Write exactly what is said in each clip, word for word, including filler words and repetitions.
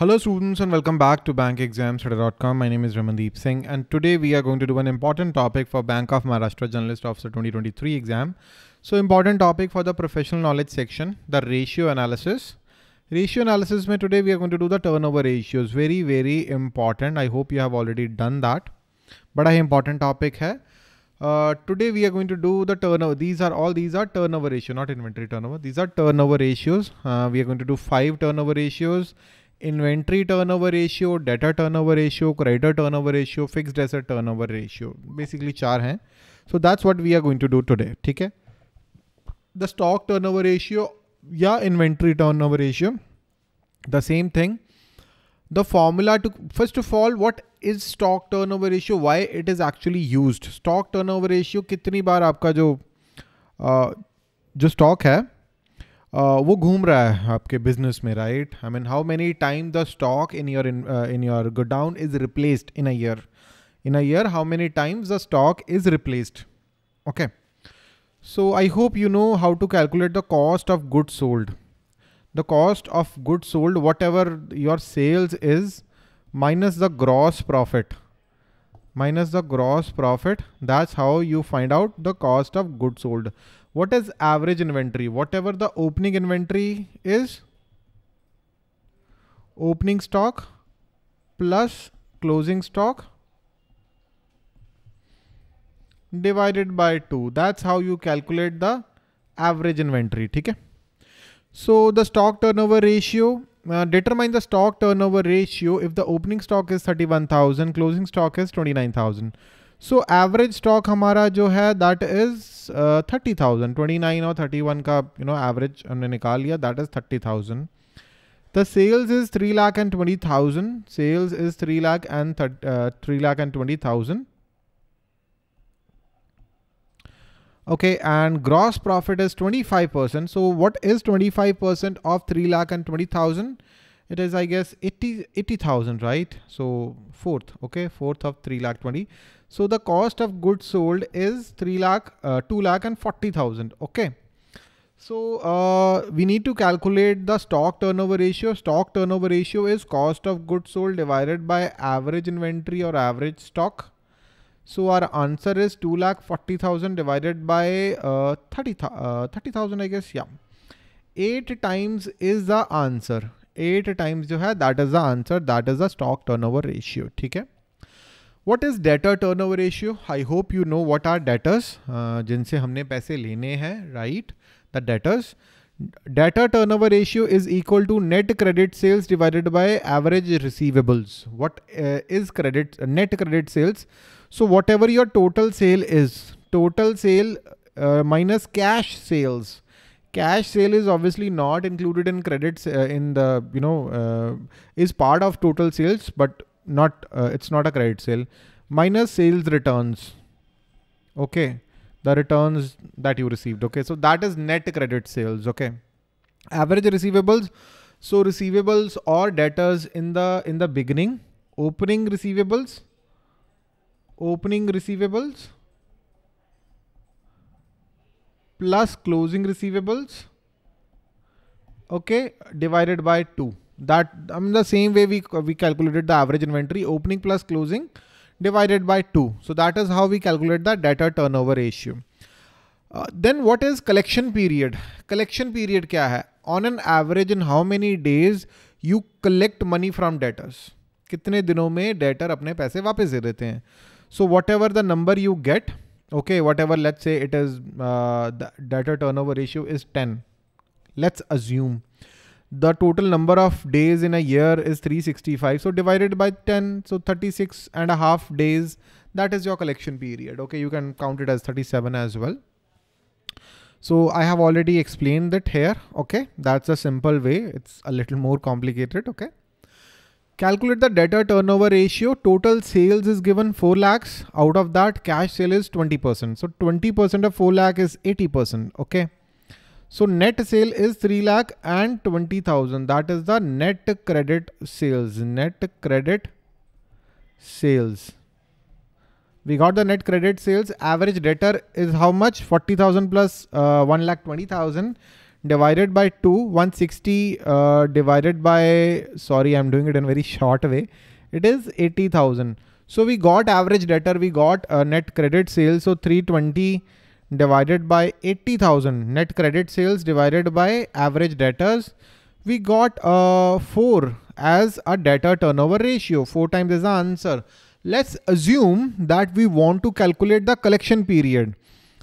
Hello students and welcome back to Bank Exams Today dot com. My name is Ramandeep Singh and today we are going to do an important topic for Bank of Maharashtra Journalist Officer twenty twenty-three exam. So important topic for the professional knowledge section, the ratio analysis. Ratio analysis mein today we are going to do the turnover ratios. Very very important. I hope you have already done that. Bada important topic hai. Uh, today we are going to do the turnover. These are all, these are turnover ratio, not inventory turnover. These are turnover ratios. Uh, we are going to do five turnover ratios. Inventory turnover ratio, debtor turnover ratio, creditor turnover ratio, fixed asset turnover ratio. Basically four hain. So that's what we are going to do today. ठीक है? The stock turnover ratio या inventory turnover ratio, the same thing. The formula to, first of all, what is stock turnover ratio? Why it is actually used? Stock turnover ratio कितनी बार आपका जो जो stock है वो घूम रहा है आपके business में, right? I mean, how many times the stock in your in, uh, in your godown is replaced in a year? In a year, how many times the stock is replaced? Okay. So I hope you know how to calculate the cost of goods sold. The cost of goods sold, whatever your sales is, minus the gross profit, minus the gross profit. That's how you find out the cost of goods sold. What is average inventory? Whatever the opening inventory is, opening stock plus closing stock divided by two. That's how you calculate the average inventory. Okay? So the stock turnover ratio, uh, determine the stock turnover ratio if the opening stock is thirty-one thousand, closing stock is twenty-nine thousand. So average stock हमारा जो है that is uh, thirty thousand, twenty-nine or thirty-one का you know average हमने निकाल लिया, that is thirty thousand. The sales is three lakh and twenty thousand, sales is three lakh and twenty thousand. Okay, and gross profit is twenty-five percent. So what is twenty-five percent of three lakh and twenty thousand? It is, I guess, eighty thousand, right? So fourth, okay, fourth of three lakh twenty. So the cost of goods sold is two lakh and forty thousand. Okay. So uh, we need to calculate the stock turnover ratio. Stock turnover ratio is cost of goods sold divided by average inventory or average stock. So our answer is two lakh forty thousand divided by uh, thirty thousand, I guess, yeah. Eight times is the answer. Eight times jo hai, that is the answer. That is the stock turnover ratio. Okay? What is debtor turnover ratio? I hope you know what are debtors. Uh, jinse humne paise lene hai, right? The debtors. Debtor turnover ratio is equal to net credit sales divided by average receivables. What uh, is credit uh, net credit sales? So whatever your total sale is, total sale uh, minus cash sales. Cash sale is obviously not included in credits uh, in the, you know, uh, is part of total sales, but not, uh, it's not a credit sale, minus sales returns. Okay. The returns that you received. Okay. So that is net credit sales. Okay. Average receivables. So receivables or debtors in the, in the beginning, opening receivables, opening receivables, plus closing receivables, okay, divided by two. That, I mean, the same way we, we calculated the average inventory, opening plus closing divided by two. So that is how we calculate the debtor turnover ratio. Uh, then what is collection period? Collection period kya hai? On an average, in how many days you collect money from debtors? Kitne dinon mein debtor apne paise wapas de dete hain? So whatever the number you get, okay, whatever, let's say it is, uh, the debtor turnover ratio is ten. Let's assume the total number of days in a year is three sixty-five. So divided by ten, so thirty-six and a half days, that is your collection period. Okay, you can count it as thirty-seven as well. So I have already explained that here. Okay, that's a simple way. It's a little more complicated. Okay. Calculate the debtor turnover ratio. Total sales is given four lakhs. Out of that, cash sale is twenty percent. So twenty percent of four lakh is eighty percent. Okay. So net sale is three lakh and twenty thousand. That is the net credit sales. Net credit sales. We got the net credit sales. Average debtor is how much? forty thousand plus uh, one lakh twenty thousand divided by two, one sixty uh, divided by, sorry, I'm doing it in a very short way. It is eighty thousand. So we got average debtor, we got uh, net credit sales. So three twenty divided by eighty thousand, net credit sales divided by average debtors. We got uh, four as a debtor turnover ratio. Four times is the answer. Let's assume that we want to calculate the collection period.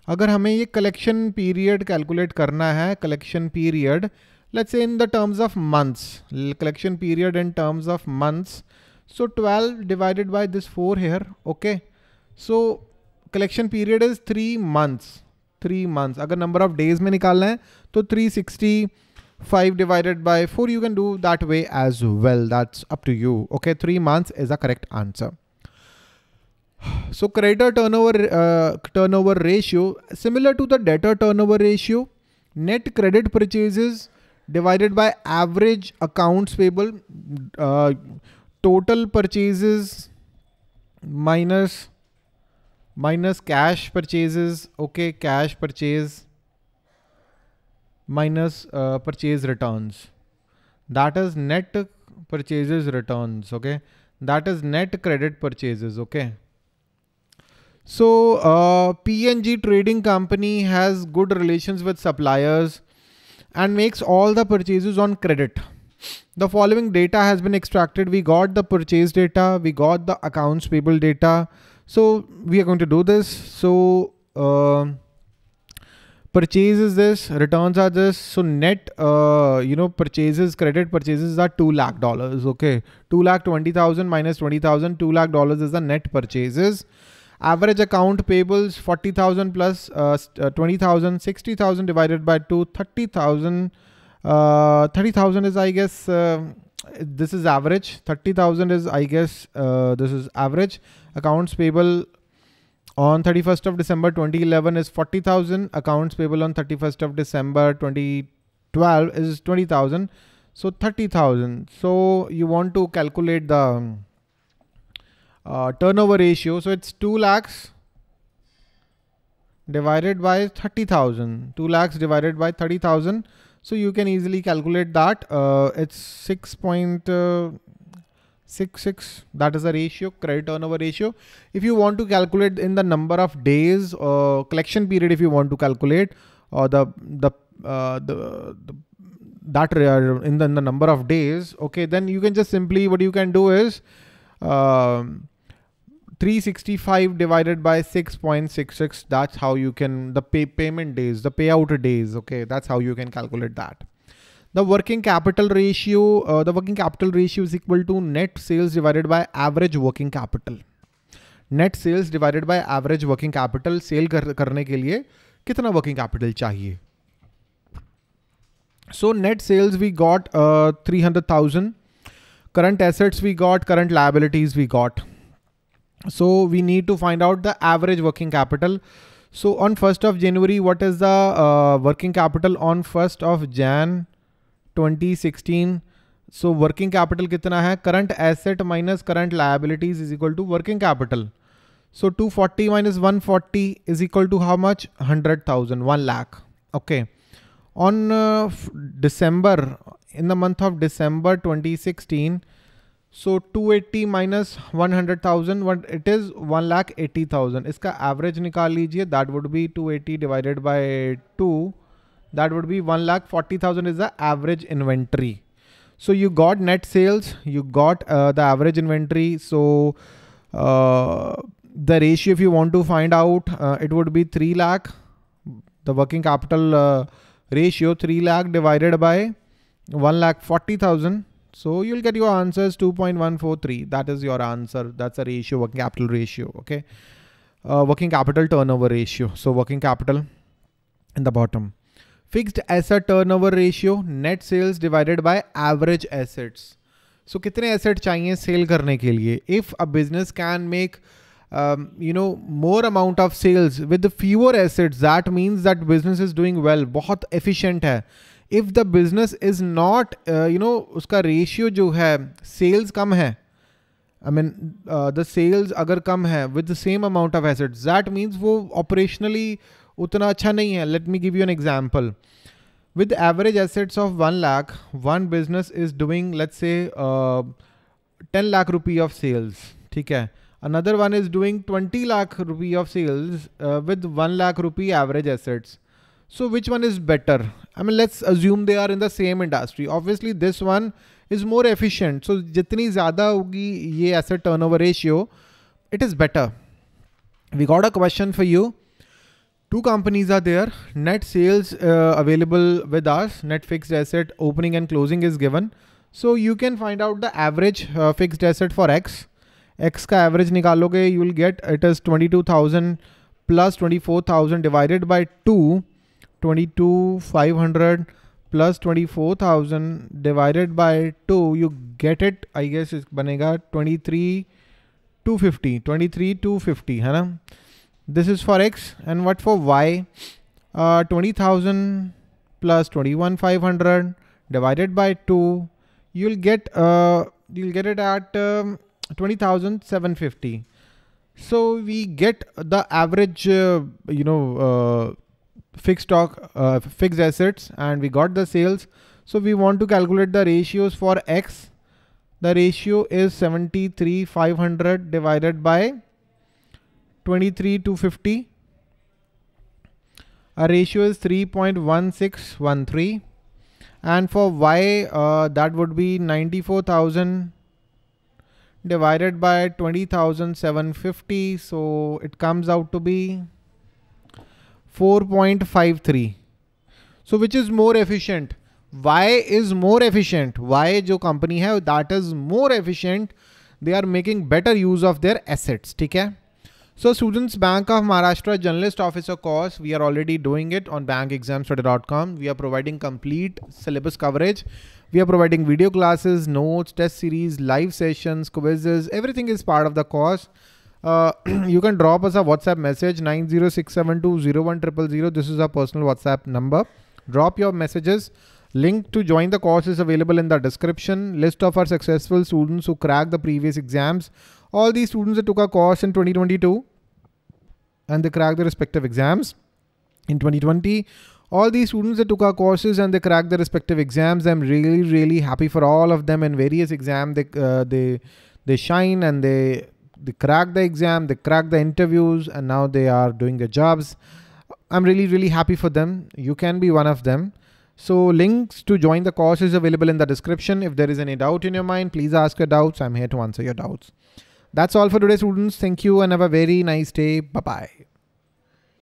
अगर हमें ये collection period calculate करना है, collection period, let's say in the terms of months, collection period in terms of months. So twelve divided by this four here, okay. So collection period is three months, three months. अगर number of days में निकालना है, तो three sixty-five divided by four, you can do that way as well. That's up to you. Okay, three months is the correct answer. So creditor turnover uh, turnover ratio, similar to the debtor turnover ratio, net credit purchases divided by average accounts payable, uh, total purchases minus minus cash purchases, okay, cash purchase minus uh, purchase returns. That is net purchases returns, okay. That is net credit purchases, okay. So uh, P N G Trading Company has good relations with suppliers and makes all the purchases on credit. The following data has been extracted. We got the purchase data, we got the accounts payable data. So we are going to do this. So uh, purchase is this, returns are this. So net, uh, you know, purchases, credit purchases are two lakh dollars. Okay, two lakh twenty thousand minus twenty thousand, two lakh dollars is the net purchases. Average account payables forty thousand plus uh, twenty thousand, sixty thousand divided by two, thirty thousand. Uh, thirty thousand is, I guess, uh, this is average. thirty thousand is, I guess, uh, this is average. Accounts payable on thirty-first of December twenty eleven is forty thousand. Accounts payable on thirty-first of December twenty twelve is twenty thousand. So thirty thousand. So you want to calculate the Uh, turnover ratio. So it's two lakhs divided by thirty thousand, two lakhs divided by thirty thousand. So you can easily calculate that. Uh, it's six point six six. That is the ratio, credit turnover ratio. If you want to calculate in the number of days or uh, collection period, if you want to calculate or uh, the, the, uh, the, the that in the, in the number of days, okay, then you can just simply, what you can do is, um, three sixty-five divided by six point six six. That's how you can, the pay payment days, the payout days. Okay. That's how you can calculate that. The working capital ratio, uh, the working capital ratio is equal to net sales divided by average working capital. Net sales divided by average working capital. Sale kar karne ke liye kitna working capital chahiye? So net sales, we got uh, three hundred thousand. Current assets we got, current liabilities we got. So we need to find out the average working capital. So on first of January, what is the uh, working capital on first of Jan twenty sixteen? So working capital kitna hai? Current asset minus current liabilities is equal to working capital. So two forty minus one forty is equal to how much? one hundred thousand, one lakh. Okay. On uh, December, in the month of December twenty sixteen, so two eighty minus one hundred thousand, what it is, one lakh eighty thousand. Iska average nikal lijiye, that would be two eighty divided by two, that would be one lakh forty thousand is the average inventory. So you got net sales, you got uh, the average inventory. So uh, the ratio, if you want to find out, uh, it would be three lakh, the working capital uh, ratio, three lakh divided by one lakh forty thousand. So you'll get your answers two point one four three. That is your answer. That's a ratio, working capital ratio. Okay. Uh, working capital turnover ratio. So working capital in the bottom. Fixed asset turnover ratio, net sales divided by average assets. So kitne asset chahiye sale karne ke liye? If a business can make Um, you know, more amount of sales with the fewer assets, that means that business is doing well, बहुत efficient है. If the business is not, uh, you know, उसका ratio जो है, sales कम है, I mean, uh, the sales अगर कम है with the same amount of assets, that means वो operationally उतना अच्छा नहीं है. Let me give you an example. With average assets of one lakh, one business is doing, let's say, uh, ten lakh rupee of sales. Okay. Another one is doing twenty lakh rupee of sales uh, with one lakh rupee average assets. So which one is better? I mean, let's assume they are in the same industry. Obviously, this one is more efficient. So jitni zyada hogi ye asset turnover ratio, it is better. We got a question for you. Two companies are there. Net sales uh, available with us. Net fixed asset opening and closing is given. So you can find out the average uh, fixed asset for X. X ka average nikaloge, you will get it is twenty-two thousand plus twenty-four thousand divided by two. twenty-two thousand five hundred plus twenty-four thousand divided by two, you get it, I guess it banega twenty-three thousand two hundred fifty, twenty-three thousand two hundred fifty, hai na? This is for X, and what for Y? Uh, twenty thousand plus twenty-one thousand five hundred divided by two, you'll get uh, you'll get it at um, twenty thousand seven hundred fifty. So we get the average, uh, you know, uh, fixed stock, uh, fixed assets, and we got the sales. So we want to calculate the ratios for X. The ratio is seventy-three thousand five hundred divided by twenty-three thousand two hundred fifty. Our ratio is three point one six one three. And for Y, uh, that would be ninety-four thousand divided by twenty thousand seven hundred fifty. So it comes out to be four point five three. So which is more efficient? Y is more efficient. Y jo company hai, that is more efficient. They are making better use of their assets. Okay? So students, Bank of Maharashtra Journalist Officer course, we are already doing it on bank exams today dot com. We are providing complete syllabus coverage. We are providing video classes, notes, test series, live sessions, quizzes. Everything is part of the course. Uh, you can drop us a WhatsApp message nine zero six seven two zero one zero zero zero. This is our personal WhatsApp number. Drop your messages. Link to join the course is available in the description. List of our successful students who cracked the previous exams. All these students that took a course in twenty twenty-two and they cracked their respective exams in twenty twenty. All these students that took our courses and they cracked their respective exams. I'm really, really happy for all of them. In various exams, they uh, they they shine and they. They cracked the exam, they cracked the interviews, and now they are doing their jobs. I'm really, really happy for them. You can be one of them. So links to join the course is available in the description. If there is any doubt in your mind, please ask your doubts. I'm here to answer your doubts. That's all for today, students. Thank you and have a very nice day. Bye-bye.